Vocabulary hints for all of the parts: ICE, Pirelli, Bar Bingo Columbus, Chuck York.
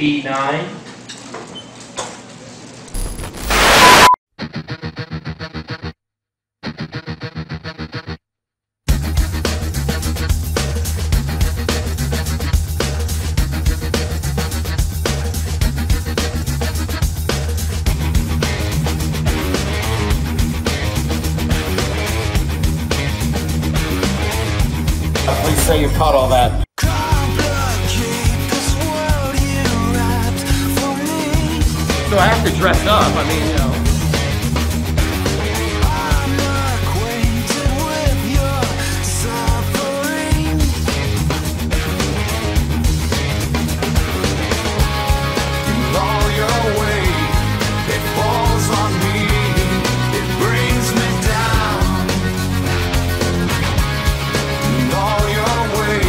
B9. Please say you caught all that. So I have to dress up, I mean, you know. I'm acquainted with your suffering. In all your way, it falls on me, it brings me down. In all your way,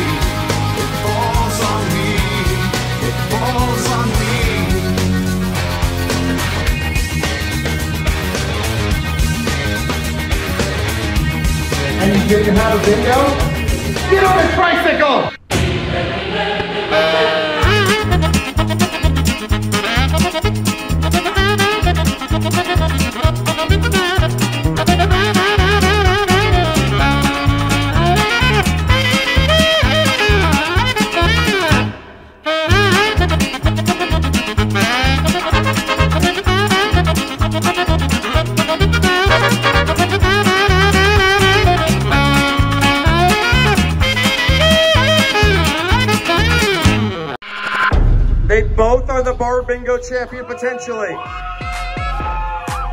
it falls on me, it falls on me. And you get to have a bingo? Get on this tricycle! They both are the Bar Bingo champion, potentially.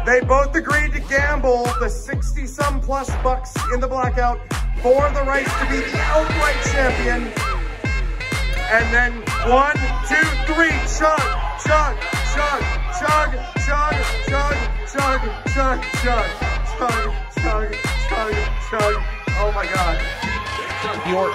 They both agreed to gamble the 60-some plus bucks in the blackout for the rights to be the outright champion. And then 1, 2, 3, chug, chug, chug, chug, chug, chug, chug, chug, chug, chug, chug, chug, chug. Oh my God. Chuck York.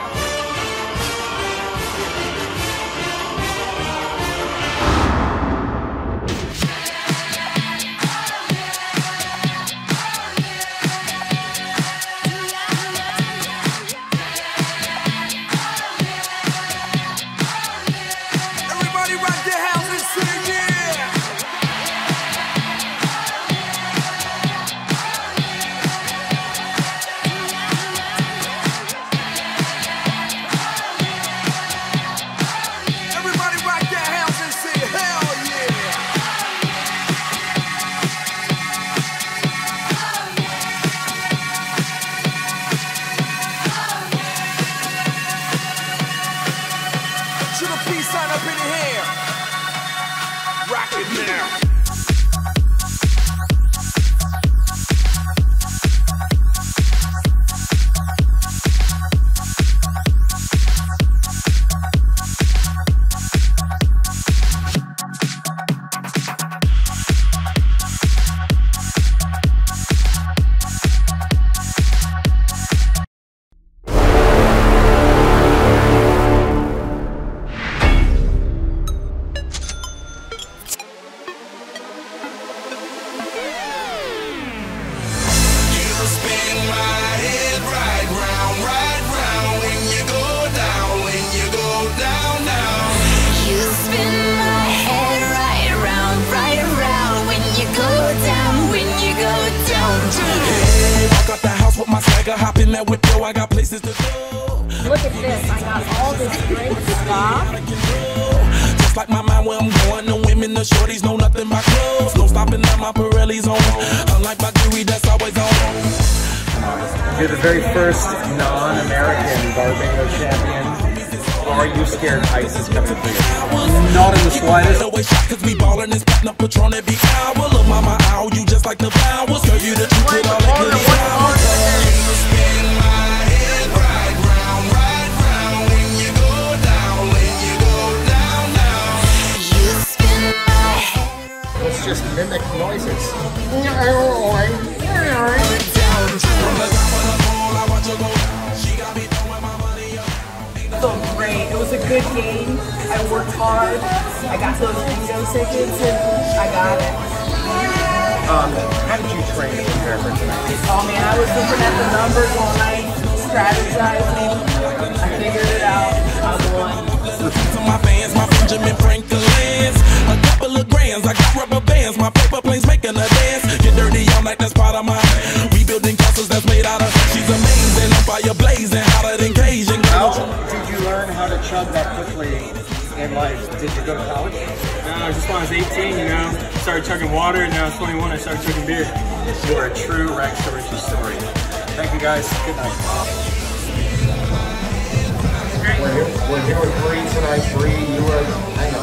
I got places to go. Look at this, I got all this great stuff. Just like my mind where I'm going, no women, no shorties, no nothing but clothes. No stopping at my Pirelli's on, unlike my jewelry that's always on. You're the very first non-American Bar Bingo champion. Are you scared ICE is coming for you? Not in the slightest. Always shocked cause we ballin' this platinum Patron every hour. Look mama, ow, you just like the flowers. Girl, you the truth with all the goodies. Just mimic noises. So great. It was a good game. I worked hard. I got those bingo tickets and I got it. How did you train to prepare for tonight? Oh man, I was looking at the numbers all night, strategizing. I figured it out. I won. grands. I got rubber bands, my paper planes making a dance. Get dirty all night, that's part of mine. We building castles that's made out of. She's amazing, I'm fire blazing, hotter than Cajun. How did you learn how to chug that quickly in life? Did you go to college? No, just when I was 18, you know, started chugging water, and now I was 21, I started chugging beer. You are a true Rags to Riches story. Thank you guys. Good night. We're here with Bree tonight. Bree, you are.